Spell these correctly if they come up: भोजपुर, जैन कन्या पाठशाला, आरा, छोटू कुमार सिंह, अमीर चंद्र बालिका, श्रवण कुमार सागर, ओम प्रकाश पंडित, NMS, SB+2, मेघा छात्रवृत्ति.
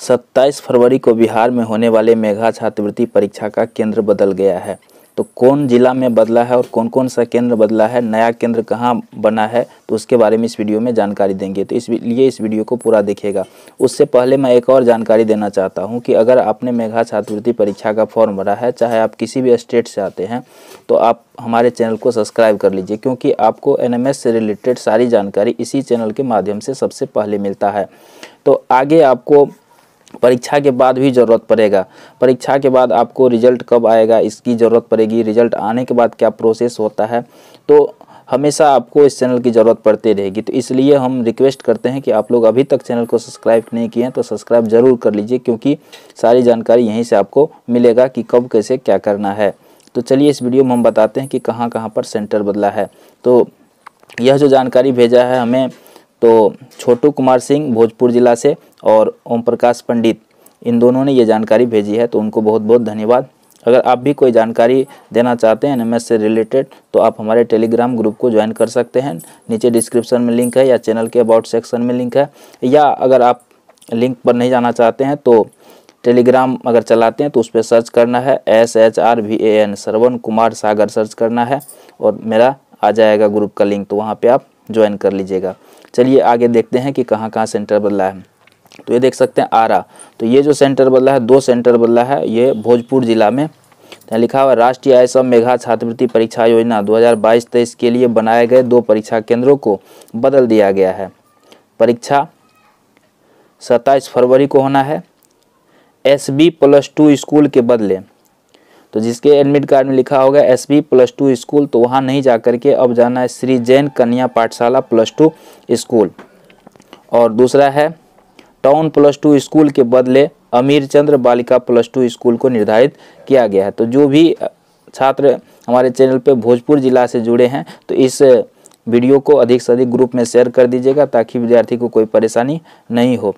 27 फरवरी को बिहार में होने वाले मेघा छात्रवृत्ति परीक्षा का केंद्र बदल गया है। तो कौन जिला में बदला है और कौन कौन सा केंद्र बदला है, नया केंद्र कहाँ बना है, तो उसके बारे में इस वीडियो में जानकारी देंगे। तो इसलिए इस वीडियो को पूरा देखिएगा। उससे पहले मैं एक और जानकारी देना चाहता हूँ कि अगर आपने मेघा छात्रवृत्ति परीक्षा का फॉर्म भरा है, चाहे आप किसी भी स्टेट से आते हैं, तो आप हमारे चैनल को सब्सक्राइब कर लीजिए, क्योंकि आपको NMS से रिलेटेड सारी जानकारी इसी चैनल के माध्यम से सबसे पहले मिलता है। तो आगे आपको परीक्षा के बाद भी ज़रूरत पड़ेगा, परीक्षा के बाद आपको रिजल्ट कब आएगा इसकी ज़रूरत पड़ेगी, रिजल्ट आने के बाद क्या प्रोसेस होता है, तो हमेशा आपको इस चैनल की ज़रूरत पड़ती रहेगी। तो इसलिए हम रिक्वेस्ट करते हैं कि आप लोग अभी तक चैनल को सब्सक्राइब नहीं किए हैं तो सब्सक्राइब ज़रूर कर लीजिए, क्योंकि सारी जानकारी यहीं से आपको मिलेगा कि कब कैसे क्या करना है। तो चलिए इस वीडियो में हम बताते हैं कि कहाँ कहाँ पर सेंटर बदला है। तो यह जो जानकारी भेजा है हमें, तो छोटू कुमार सिंह भोजपुर ज़िला से और ओम प्रकाश पंडित, इन दोनों ने ये जानकारी भेजी है, तो उनको बहुत बहुत धन्यवाद। अगर आप भी कोई जानकारी देना चाहते हैं NMS से रिलेटेड, तो आप हमारे टेलीग्राम ग्रुप को ज्वाइन कर सकते हैं। नीचे डिस्क्रिप्शन में लिंक है या चैनल के अबाउट सेक्शन में लिंक है, या अगर आप लिंक पर नहीं जाना चाहते हैं तो टेलीग्राम अगर चलाते हैं तो उस पर सर्च करना है SHRVAN श्रवण कुमार सागर सर्च करना है और मेरा आ जाएगा ग्रुप का लिंक, तो वहाँ पर आप ज्वाइन कर लीजिएगा। चलिए आगे देखते हैं कि कहाँ कहाँ सेंटर बदला है। तो ये देख सकते हैं आरा, तो ये जो सेंटर बदला है, दो सेंटर बदला है, ये भोजपुर ज़िला में लिखा हुआ राष्ट्रीय आय सम मेघा छात्रवृत्ति परीक्षा योजना 2022-23 के लिए बनाए गए दो परीक्षा केंद्रों को बदल दिया गया है। परीक्षा 27 फरवरी को होना है SB+2 स्कूल के बदले, तो जिसके एडमिट कार्ड में लिखा होगा SB+2 स्कूल, तो वहाँ नहीं जा करके अब जाना है श्री जैन कन्या पाठशाला +2 स्कूल। और दूसरा है टाउन +2 स्कूल के बदले अमीर चंद्र बालिका +2 स्कूल को निर्धारित किया गया है। तो जो भी छात्र हमारे चैनल पे भोजपुर ज़िला से जुड़े हैं, तो इस वीडियो को अधिक से अधिक ग्रुप में शेयर कर दीजिएगा ताकि विद्यार्थी को कोई परेशानी नहीं हो।